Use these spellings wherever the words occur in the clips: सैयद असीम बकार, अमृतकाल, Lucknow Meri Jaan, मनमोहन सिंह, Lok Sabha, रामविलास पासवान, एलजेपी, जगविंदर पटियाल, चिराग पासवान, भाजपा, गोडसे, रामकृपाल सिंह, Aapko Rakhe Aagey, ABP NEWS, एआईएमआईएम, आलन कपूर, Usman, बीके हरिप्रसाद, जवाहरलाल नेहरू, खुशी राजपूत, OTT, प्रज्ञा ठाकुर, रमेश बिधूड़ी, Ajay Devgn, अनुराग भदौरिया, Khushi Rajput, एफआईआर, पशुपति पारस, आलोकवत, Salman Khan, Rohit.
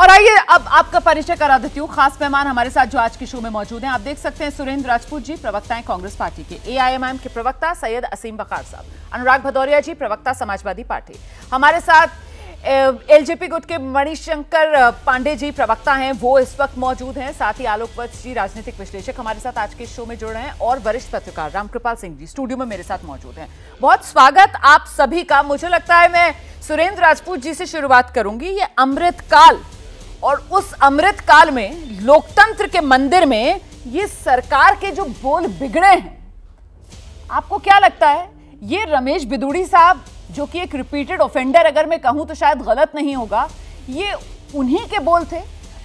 और आइए अब आपका परिचय करा देती हूँ। खास मेहमान हमारे साथ जो आज के शो में मौजूद हैं, आप देख सकते हैं सुरेंद्र राजपूत जी, प्रवक्ता हैं कांग्रेस पार्टी के। एआईएमआईएम के प्रवक्ता सैयद असीम बकार साहब। अनुराग भदौरिया जी, प्रवक्ता समाजवादी पार्टी। हमारे साथ एलजेपी गुट के मणिशंकर पांडे जी, प्रवक्ता हैं, वो इस वक्त मौजूद हैं। साथ ही आलोकवत जी, राजनीतिक विश्लेषक, हमारे साथ आज के शो में जुड़ रहे हैं। और वरिष्ठ पत्रकार रामकृपाल सिंह जी स्टूडियो में मेरे साथ मौजूद हैं। बहुत स्वागत आप सभी का। मुझे लगता है मैं सुरेंद्र राजपूत जी से शुरुआत करूंगी। ये अमृतकाल, और उस अमृत काल में लोकतंत्र के मंदिर में ये सरकार के जो बोल बिगड़े हैं, आपको क्या लगता है ये रमेश बिधूड़ी साहब, जो कि एक रिपीटेड ऑफेंडर, अगर मैं कहूं तो शायद गलत नहीं होगा, ये उन्हीं के बोल थे,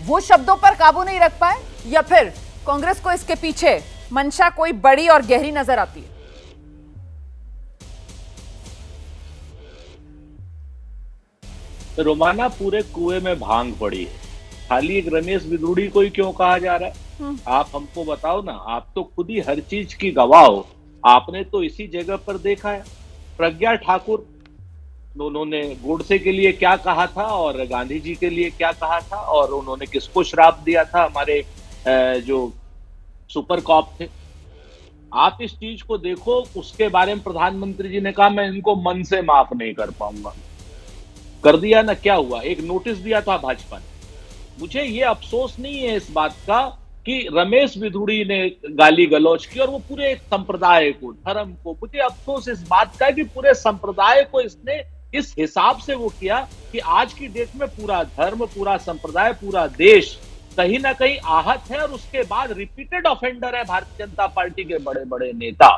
वो शब्दों पर काबू नहीं रख पाए, या फिर कांग्रेस को इसके पीछे मंशा कोई बड़ी और गहरी नजर आती है? रोमाना पूरे कुएं में भांग पड़ी है। खाली एक रमेश बिधूड़ी को ही क्यों कहा जा रहा है? आप हमको बताओ ना, आप तो खुद ही हर चीज की गवाह हो। आपने तो इसी जगह पर देखा है प्रज्ञा ठाकुर, उन्होंने गोडसे के लिए क्या कहा था और गांधी जी के लिए क्या कहा था, और उन्होंने किसको श्राप दिया था, हमारे जो सुपर कॉप थे। आप इस चीज को देखो, उसके बारे में प्रधानमंत्री जी ने कहा मैं इनको मन से माफ नहीं कर पाऊंगा। कर दिया ना, क्या हुआ? एक नोटिस दिया था भाजपा ने। मुझे ये अफसोस नहीं है इस बात का कि रमेश बिधूड़ी ने गाली गलौज की, और वो पूरे संप्रदाय को, धर्म को। मुझे अफसोस इस बात का है कि पूरे संप्रदाय को इसने इस हिसाब से वो किया कि आज की डेट में पूरा धर्म, पूरा संप्रदाय, पूरा देश कहीं ना कहीं आहत है। और उसके बाद रिपीटेड ऑफेंडर है भारतीय जनता पार्टी के बड़े बड़े नेता,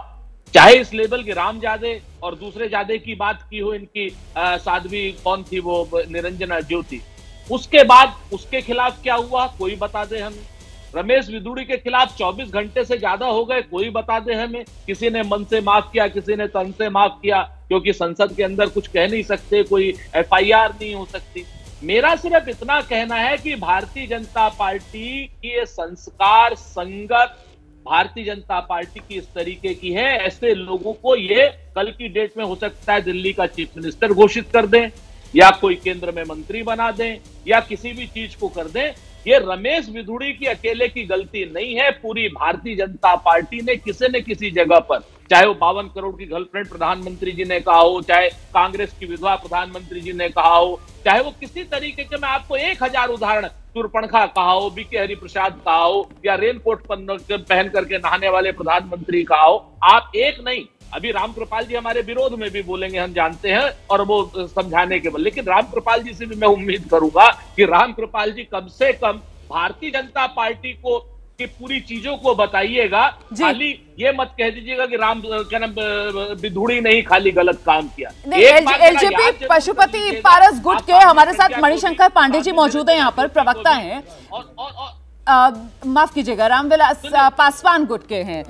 चाहे इस लेवल के राम जादे और दूसरे जादे की बात की हो, इनकी साध्वी कौन थी वो, निरंजना ज्योति। उसके बाद उसके खिलाफ क्या हुआ, कोई बता दे हमें। रमेश बिधूड़ी के खिलाफ 24 घंटे से ज्यादा हो गए, कोई बता दे हमें। किसी ने मन से माफ किया, किसी ने तन से माफ किया, क्योंकि संसद के अंदर कुछ कह नहीं सकते, कोई एफआईआर नहीं हो सकती। मेरा सिर्फ इतना कहना है कि भारतीय जनता पार्टी की ये संस्कार संगत भारतीय जनता पार्टी की इस तरीके की है, ऐसे लोगों को ये कल की डेट में हो सकता है दिल्ली का चीफ मिनिस्टर घोषित कर दें, या कोई केंद्र में मंत्री बना दें, या किसी भी चीज को कर दें। ये रमेश बिधूड़ी की अकेले की गलती नहीं है, पूरी भारतीय जनता पार्टी ने किसी न किसी जगह पर, चाहे वो 52 करोड़ की गर्लफ्रेंड प्रधानमंत्री जी ने कहा हो, चाहे कांग्रेस की विधवा प्रधानमंत्री जी ने कहा हो, चाहे वो किसी तरीके के, मैं आपको 1000 उदाहरण, तुरपणखा कहा हो, बीके हरिप्रसाद कहा हो, या रेनकोट पहन करके नहाने वाले प्रधानमंत्री कहा हो, आप एक नहीं, अभी रामकृपाल जी हमारे विरोध में भी बोलेंगे, हम जानते हैं, और वो समझाने के बाद। लेकिन रामकृपाल जी से भी मैं उम्मीद करूंगा कि रामकृपाल जी कम से कम भारतीय जनता पार्टी को की पूरी चीजों को बताइएगा। खाली ये मत कह दीजिएगा कि राम क्या नाम बिधूड़ी नहीं खाली गलत काम किया। एलजेपी पशुपति पारस गुट के हमारे साथ मणिशंकर पांडे जी मौजूद है, यहाँ पर प्रवक्ता है, माफ कीजिएगा रामविलास पासवान गुट के हैं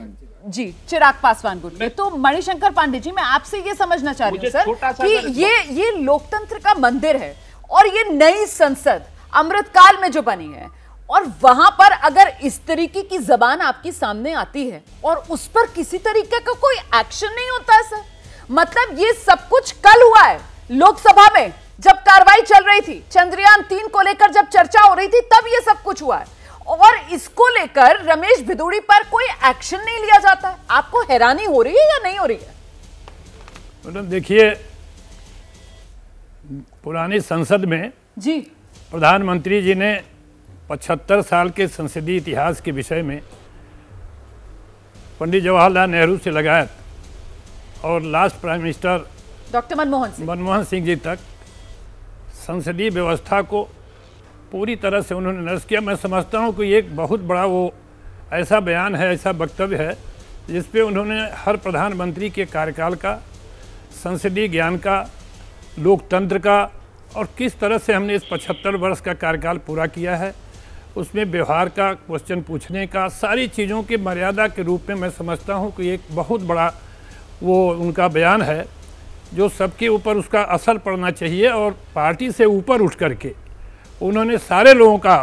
जी, चिराग पासवान गुट। तो मणिशंकर पांडे जी, मैं आपसे ये समझना चाह रही हूँ सर कि ये लोकतंत्र का मंदिर है, और ये नई संसद अमृतकाल में जो बनी है, और वहां पर अगर इस तरीके की जबान आपके सामने आती है और उस पर किसी तरीके का कोई एक्शन नहीं होता है सर, मतलब ये सब कुछ कल हुआ है लोकसभा में, जब कार्रवाई चल रही थी, चंद्रयान 3 को लेकर जब चर्चा हो रही थी, तब ये सब कुछ हुआ है, और इसको लेकर रमेश बिधूड़ी पर कोई एक्शन नहीं लिया जाता। आपको हैरानी हो रही है या नहीं हो रही है? मैडम देखिए, पुरानी संसद में जी प्रधानमंत्री जी ने 75 साल के संसदीय इतिहास के विषय में पंडित जवाहरलाल नेहरू से लगायत और last prime minister doctor मनमोहन सिंह ji तक संसदीय व्यवस्था को पूरी तरह से उन्होंने नष्ट किया। मैं समझता हूँ कि एक बहुत बड़ा वो ऐसा बयान है, ऐसा वक्तव्य है जिस पे उन्होंने हर प्रधानमंत्री के कार्यकाल का, संसदीय ज्ञान का, लोकतंत्र का, और किस तरह से हमने इस 75 वर्ष का कार्यकाल पूरा किया है, उसमें व्यवहार का, क्वेश्चन पूछने का, सारी चीज़ों के मर्यादा के रूप में मैं समझता हूँ कि एक बहुत बड़ा वो उनका बयान है जो सबके ऊपर उसका असर पड़ना चाहिए। और पार्टी से ऊपर उठ कर के उन्होंने सारे लोगों का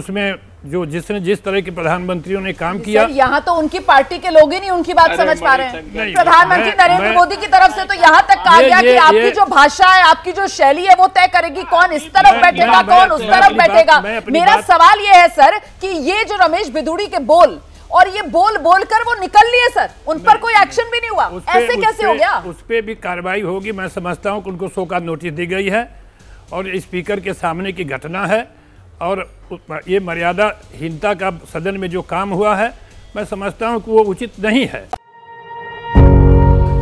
उसमें जो जिसने जिस तरह के प्रधानमंत्रियों ने काम किया, यहाँ तो उनकी पार्टी के लोग ही नहीं उनकी बात समझ पा रहे हैं। प्रधानमंत्री नरेंद्र मोदी की तरफ से तो यहाँ तक कहा गया कि आपकी जो भाषा है, आपकी जो शैली है, वो तय करेगी कौन इस तरफ बैठेगा, कौन उस तरफ बैठेगा। मेरा सवाल ये है सर कि ये जो रमेश बिधूड़ी के बोल और ये बोल कर वो निकल लिए सर, उन पर कोई एक्शन भी नहीं हुआ, ऐसे कैसे हो गया? उस पर भी कार्रवाई होगी। मैं समझता हूँ कि उनको शो का नोटिस दी गई है और स्पीकर के सामने की घटना है और ये मर्यादाहीनता का सदन में जो काम हुआ है, मैं समझता हूँ कि वो उचित नहीं है।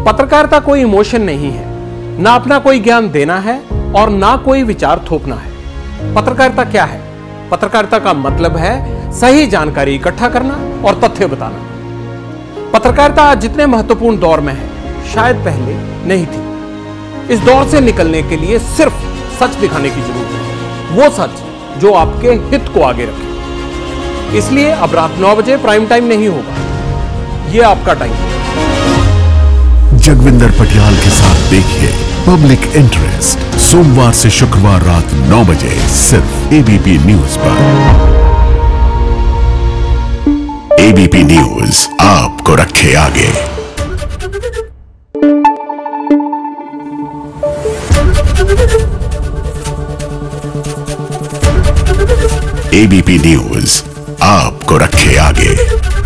पत्रकारिता कोई इमोशन नहीं है, ना अपना कोई ज्ञान देना है और ना कोई विचार थोपना है। पत्रकारिता क्या है? पत्रकारिता का मतलब है सही जानकारी इकट्ठा करना और तथ्य बताना। पत्रकारिता आज जितने महत्वपूर्ण दौर में है, शायद पहले नहीं थी। इस दौर से निकलने के लिए सिर्फ सच दिखाने की जरूरत है, वो सच जो आपके हित को आगे रखे। इसलिए अब रात 9 बजे प्राइम टाइम नहीं होगा, ये आपका टाइम है। जगविंदर पटियाल के साथ देखिए पब्लिक इंटरेस्ट सोमवार से शुक्रवार रात 9 बजे सिर्फ एबीपी न्यूज पर। एबीपी न्यूज आपको रखे आगे। एबीपी न्यूज़ आपको रखे आगे।